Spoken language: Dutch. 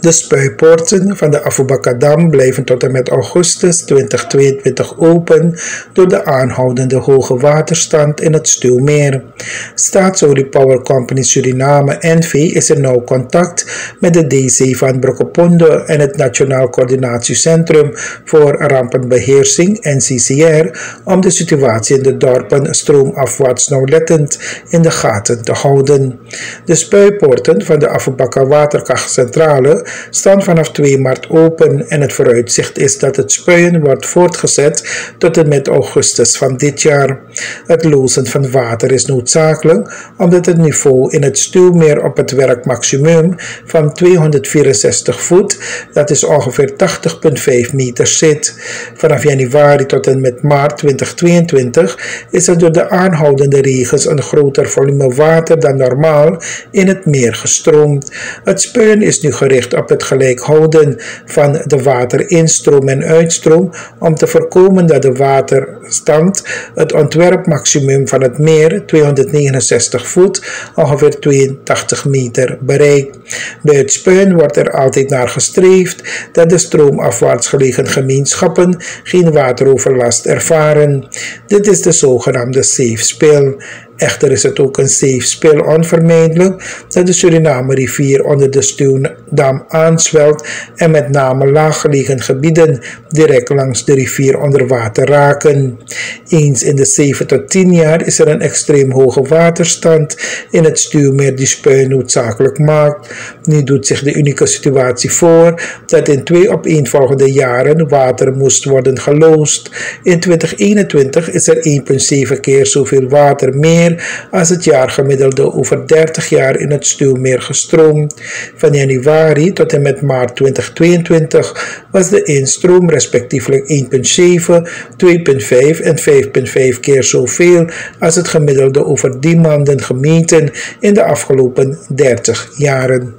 De spuipoorten van de Afobaka-dam blijven tot en met augustus 2022 open door de aanhoudende hoge waterstand in het Stuwmeer. Staatshorie Power Company Suriname Envy is in nauw contact met de DC van Brokkenponde en het Nationaal Coördinatiecentrum voor Rampenbeheersing (NCCR) om de situatie in de dorpen stroomafwaarts nauwlettend in de gaten te houden. De spuipoorten van de Afobaka waterkrachtcentrale staan vanaf 2 maart open en het vooruitzicht is dat het spuien wordt voortgezet tot en met augustus van dit jaar. Het lozen van water is noodzakelijk omdat het niveau in het Stuwmeer op het werkmaximum van 264 voet, dat is ongeveer 80,5 meter, zit. Vanaf januari tot en met maart 2022 is er door de aanhoudende regens een groter volume water dan normaal in het meer gestroomd. Het spuien is nu gericht op het gelijk houden van de waterinstroom en uitstroom om te voorkomen dat de waterstand het ontwerpmaximum van het meer, 269 voet, ongeveer 82 meter, bereikt. Bij het spuien wordt er altijd naar gestreefd dat de stroomafwaarts gelegen gemeenschappen geen wateroverlast ervaren. Dit is de zogenaamde safe spill. Echter is het ook een safe spill onvermijdelijk dat de Suriname-rivier onder de Stuwdam aanzwelt en met name laaggelegen gebieden direct langs de rivier onder water raken. Eens in de 7 tot 10 jaar is er een extreem hoge waterstand in het Stuwmeer die spuien noodzakelijk maakt. Nu doet zich de unieke situatie voor dat in 2 opeenvolgende jaren water moest worden geloosd. In 2021 is er 1,7 keer zoveel water meer als het jaargemiddelde over 30 jaar in het Stuwmeer gestroomd. Van januari tot en met maart 2022 was de instroom respectievelijk 1,7, 2,5 en 5,5 keer zoveel als het gemiddelde over die maanden gemeten in de afgelopen 30 jaren.